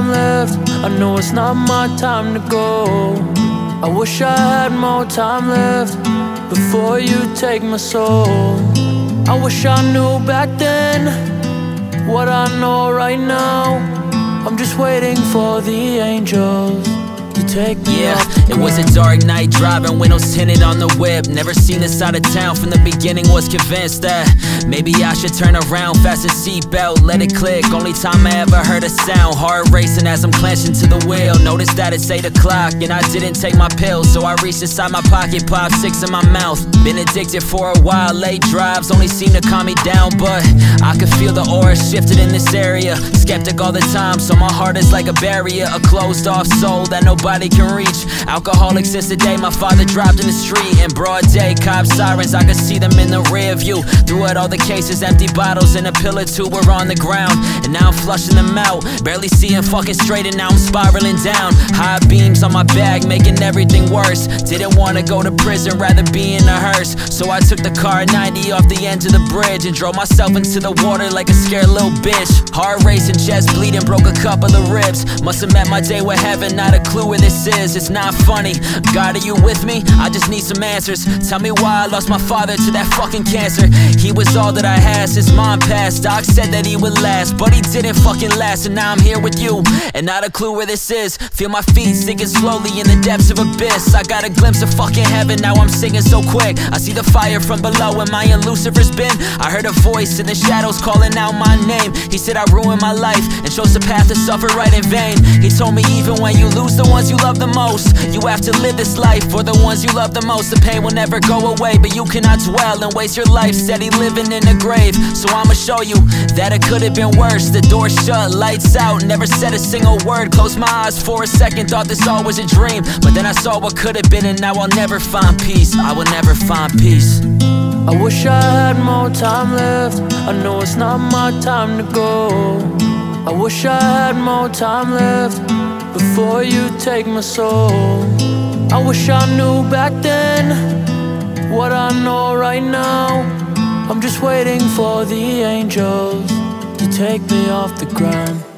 time left. I know it's not my time to go. I wish I had more time left before you take my soul. I wish I knew back then what I know right now. I'm just waiting for the angels. Yeah, it was a dark night driving, windows tinted on the whip. Never seen this side of town from the beginning, was convinced that maybe I should turn around, fasten seatbelt, let it click. Only time I ever heard a sound, heart racing as I'm clenching to the wheel. Noticed that it's 8 o'clock and I didn't take my pills, so I reached inside my pocket, popped 6 in my mouth. Been addicted for a while, late drives only seem to calm me down, but I could feel the aura shifted in this area. Skeptic all the time, so my heart is like a barrier, a closed off soul that nobody can reach. Alcoholic since the day my father dropped in the street. In broad day, cop sirens, I could see them in the rear view. Threw out all the cases, empty bottles, and a pill or two were on the ground. And now I'm flushing them out, barely seeing fucking straight, and now I'm spiraling down. High beams on my back, making everything worse. Didn't want to go to prison, rather be in a hearse. So I took the car 90 off the end of the bridge and drove myself into the water like a scared little bitch. Heart racing, chest bleeding, broke a couple of ribs. Must have met my day with heaven, not a clue where this is, it's not funny. God, are you with me? I just need some answers. Tell me why I lost my father to that fucking cancer. He was all that I had since mom passed. Doc said that he would last, but he didn't fucking last. And now I'm here with you, and not a clue where this is. Feel my feet sinking slowly in the depths of abyss. I got a glimpse of fucking heaven, now I'm singing so quick. I see the fire from below, am I in Lucifer's bin? I heard a voice in the shadows calling out my name. He said I ruined my life, and chose the path to suffer right in vain. He told me even when you lose the ones you love the most, you have to live this life for the ones you love the most. The pain will never go away, but you cannot dwell and waste your life steady living in the grave. So I'ma show you that it could've been worse. The door shut, lights out, never said a single word. Closed my eyes for a second, thought this all was a dream, but then I saw what could've been, and now I'll never find peace. I will never find peace. I wish I had more time left. I know it's not my time to go. I wish I had more time left before you take my soul. I wish I knew back then what I know right now. I'm just waiting for the angels to take me off the ground.